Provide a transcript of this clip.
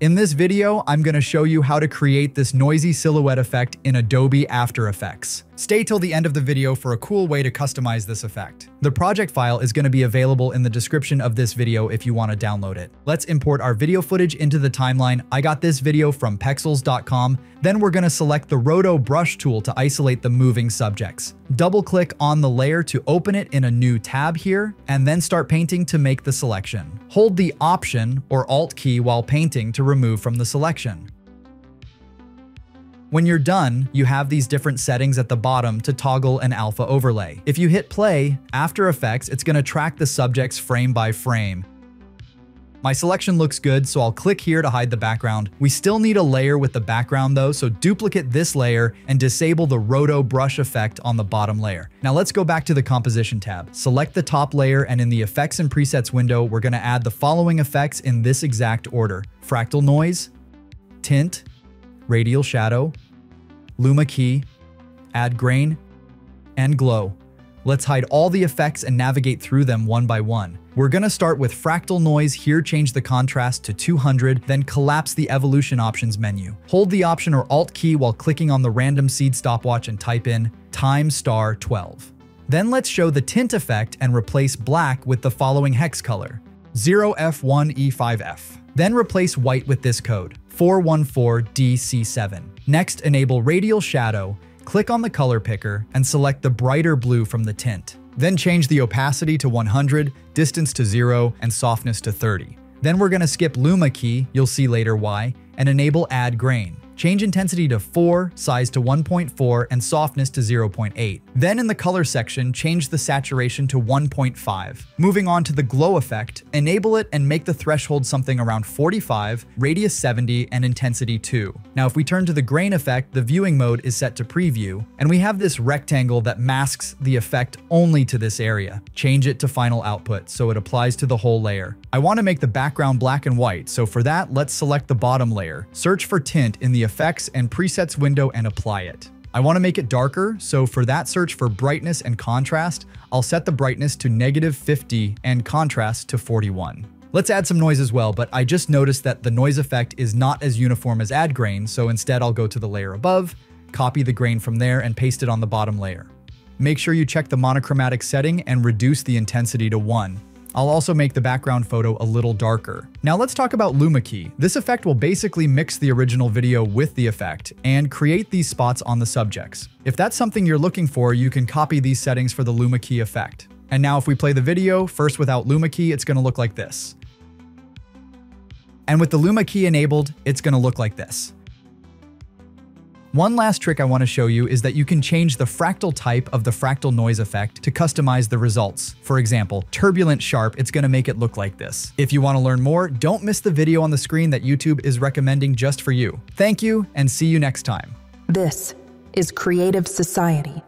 In this video, I'm going to show you how to create this noisy silhouette effect in Adobe After Effects. Stay till the end of the video for a cool way to customize this effect. The project file is going to be available in the description of this video if you want to download it. Let's import our video footage into the timeline. I got this video from pexels.com. Then we're going to select the Roto Brush tool to isolate the moving subjects. Double-click on the layer to open it in a new tab here, and then start painting to make the selection. Hold the Option or Alt key while painting to remove from the selection. When you're done, you have these different settings at the bottom to toggle an alpha overlay. If you hit play, After Effects, it's going to track the subjects frame by frame. My selection looks good, so I'll click here to hide the background. We still need a layer with the background though, so duplicate this layer and disable the Roto Brush effect on the bottom layer. Now let's go back to the Composition tab. Select the top layer, and in the Effects and Presets window, we're going to add the following effects in this exact order: Fractal Noise, Tint, Radial Shadow, Luma Key, Add Grain, and Glow. Let's hide all the effects and navigate through them one by one. We're going to start with Fractal Noise. Here, change the contrast to 200, then collapse the Evolution Options menu. Hold the Option or Alt key while clicking on the random seed stopwatch and type in *12. Then let's show the Tint effect and replace black with the following hex color: 0F1E5F. Then replace white with this code, 414DC7. Next, enable Radial Shadow, click on the color picker, and select the brighter blue from the tint. Then change the opacity to 100, distance to 0, and softness to 30. Then we're going to skip Luma Key, you'll see later why, and enable Add Grain. Change intensity to 4, size to 1.4, and softness to 0.8. Then in the color section, change the saturation to 1.5. Moving on to the glow effect, enable it and make the threshold something around 45, radius 70, and intensity 2. Now if we turn to the grain effect, the viewing mode is set to preview, and we have this rectangle that masks the effect only to this area. Change it to final output so it applies to the whole layer. I want to make the background black and white, so for that, let's select the bottom layer. Search for tint in the Effects and Presets window and apply it. I want to make it darker, so for that, search for brightness and contrast. I'll set the brightness to -50 and contrast to 41. Let's add some noise as well, but I just noticed that the noise effect is not as uniform as Add Grain, so instead I'll go to the layer above, copy the grain from there, and paste it on the bottom layer. Make sure you check the monochromatic setting and reduce the intensity to 1. I'll also make the background photo a little darker. Now let's talk about Luma Key. This effect will basically mix the original video with the effect and create these spots on the subjects. If that's something you're looking for, you can copy these settings for the Luma Key effect. And now if we play the video, first without Luma Key, it's going to look like this. And with the Luma Key enabled, it's going to look like this. One last trick I want to show you is that you can change the fractal type of the fractal noise effect to customize the results. For example, turbulent sharp, it's going to make it look like this. If you want to learn more, don't miss the video on the screen that YouTube is recommending just for you. Thank you, and see you next time. This is Creative Society.